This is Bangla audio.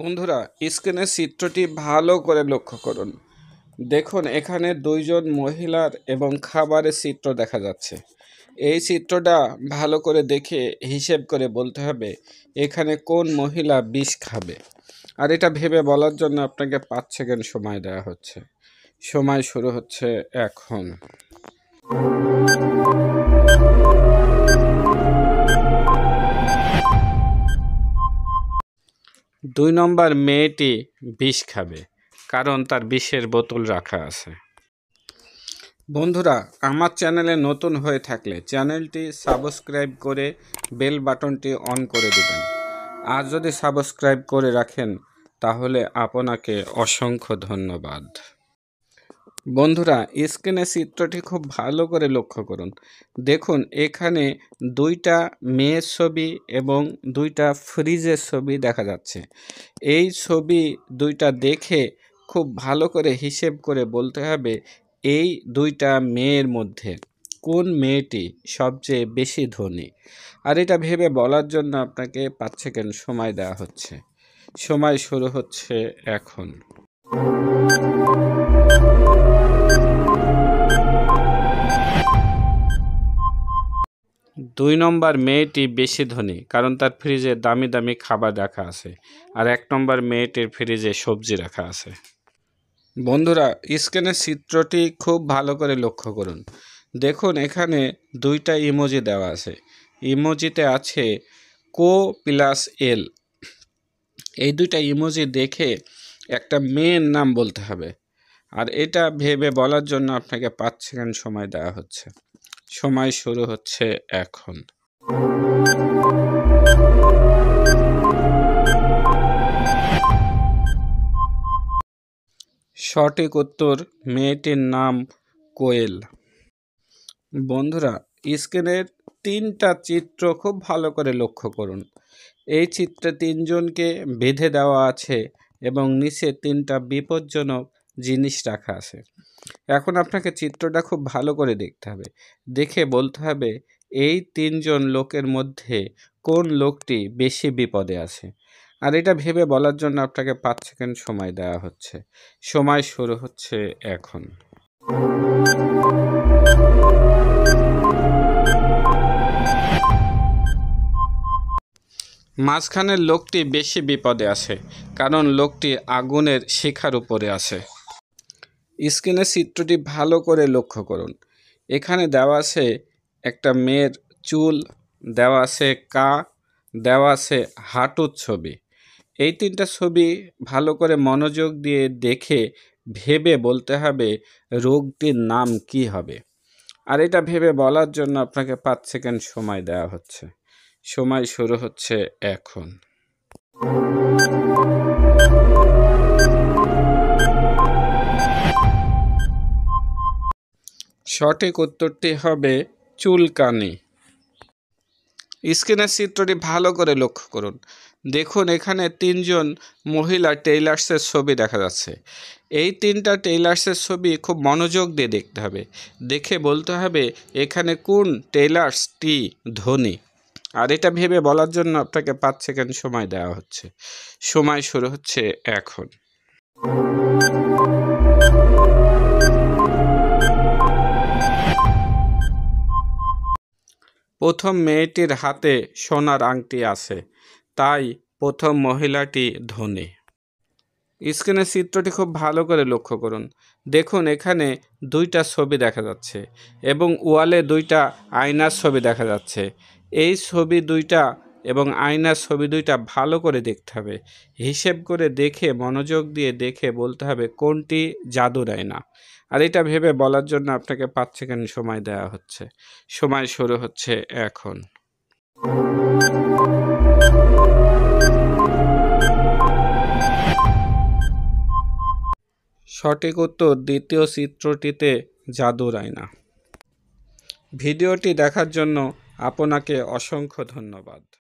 বন্ধুরা স্ক্রিনে চিত্রটি ভালো করে লক্ষ্য করুন। দেখুন এখানে দুইজন মহিলার এবং খাবারের চিত্র দেখা যাচ্ছে। এই চিত্রটা ভালো করে দেখে হিসেব করে বলতে হবে এখানে কোন মহিলা বিষ খাবে। আর এটা ভেবে বলার জন্য আপনাকে 5 সেকেন্ড সময় দেওয়া হচ্ছে। সময় শুরু হচ্ছে এখন। দুই নম্বর মেয়েটি বিষ খাবে কারণ তার বিষের বোতল রাখা আছে। বন্ধুরা আমার চ্যানেলে নতুন হয়ে থাকলে চ্যানেলটি সাবস্ক্রাইব করে বেল বাটনটি অন করে দেবেন। আর যদি সাবস্ক্রাইব করে রাখেন তাহলে আপনাকে অসংখ্য ধন্যবাদ। বন্ধুরা স্ক্রিনে চিত্রটি খুব ভালো করে লক্ষ্য করুন। দেখুন এখানে দুইটা মেয়ের ছবি এবং দুইটা ফ্রিজের ছবি দেখা যাচ্ছে। এই ছবি দুইটা দেখে খুব ভালো করে হিসেব করে বলতে হবে এই দুইটা মেয়ের মধ্যে কোন মেয়েটি সবচেয়ে বেশি ধনী। আর এটা ভেবে বলার জন্য আপনাকে 5 সেকেন্ড সময় দেওয়া হচ্ছে। সময় শুরু হচ্ছে এখন। দুই নম্বর মেয়েটি বেশি ধনী কারণ তার ফ্রিজে দামি দামি খাবার রাখা আছে। আর 1 নম্বর মেয়েটির ফ্রিজে সবজি রাখা আছে। বন্ধুরা স্ক্রিনের চিত্রটি খুব ভালো করে লক্ষ্য করুন। দেখুন এখানে দুইটা ইমোজি দেওয়া আছে। ইমোজিতে আছে কো প্লাস এল। এই দুইটা ইমোজি দেখে একটা মেয়ের নাম বলতে হবে। আর এটা ভেবে বলার জন্য আপনাকে 5 সেকেন্ড সময় দেওয়া হচ্ছে। সময় শুরু হচ্ছে এখন। সঠিক উত্তর মেয়েটির নাম কোয়েল। বন্ধুরা স্ক্রিনের 3টা চিত্র খুব ভালো করে লক্ষ্য করুন। এই চিত্রে 3 জনকে বেঁধে দেওয়া আছে এবং নিচে 3টা বিপজ্জনক জিনিস রাখা আছে। এখন আপনাকে চিত্রটা খুব ভালো করে দেখতে হবে। দেখে বলতে হবে এই 3 জন লোকের মধ্যে কোন লোকটি বেশি বিপদে আছে। আর এটা ভেবে বলার জন্য আপনাকে 5 সেকেন্ড সময় দেওয়া হচ্ছে। সময় শুরু হচ্ছে এখন। মাঝখানের লোকটি বেশি বিপদে আছে কারণ লোকটি আগুনের শিখার উপরে আছে। স্ক্রিনে চিত্রটি ভালো করে লক্ষ্য করুন। এখানে দেওয়া আছে একটা মেয়ের চুল, দেওয়া আছে দেওয়া আছে হাঁটুর ছবি। এই 3টা ছবি ভালো করে মনোযোগ দিয়ে দেখে ভেবে বলতে হবে রোগটির নাম কি হবে। আর এটা ভেবে বলার জন্য আপনাকে 5 সেকেন্ড সময় দেওয়া হচ্ছে। সময় শুরু হচ্ছে এখন। সঠিক উত্তরটি হবে চুলকানি। স্ক্রিনের চিত্রটি ভালো করে লক্ষ্য করুন। দেখুন এখানে 3 জন মহিলা টেইলার্সের ছবি দেখা যাচ্ছে। এই 3টা টেইলার্সের ছবি খুব মনোযোগ দিয়ে দেখতে হবে। দেখে বলতে হবে এখানে কোন টেইলার্সটি ধনী। আর এটা ভেবে বলার জন্য আপনাকে 5 সেকেন্ড সময় দেওয়া হচ্ছে। সময় শুরু হচ্ছে এখন। প্রথম মেয়েটির হাতে সোনার আংটি আছে, তাই প্রথম মহিলাটি ধনী। স্ক্রিনের চিত্রটি খুব ভালো করে লক্ষ্য করুন। দেখুন এখানে 2টা ছবি দেখা যাচ্ছে এবং ওয়ালে 2টা আয়নার ছবি দেখা যাচ্ছে। এই ছবি 2টা এবং আয়নার ছবি 2টা ভালো করে দেখতে হবে। হিসেব করে দেখে মনোযোগ দিয়ে দেখে বলতে হবে কোনটি জাদুর আয়না। আর এটা ভেবে বলার জন্য আপনাকে 5 সেকেন্ড সময় দেওয়া হচ্ছে। সময় শুরু হচ্ছে এখন। সঠিক উত্তর দ্বিতীয় চিত্রটিতে জাদুর আয়না। ভিডিওটি দেখার জন্য আপনাকে অসংখ্য ধন্যবাদ।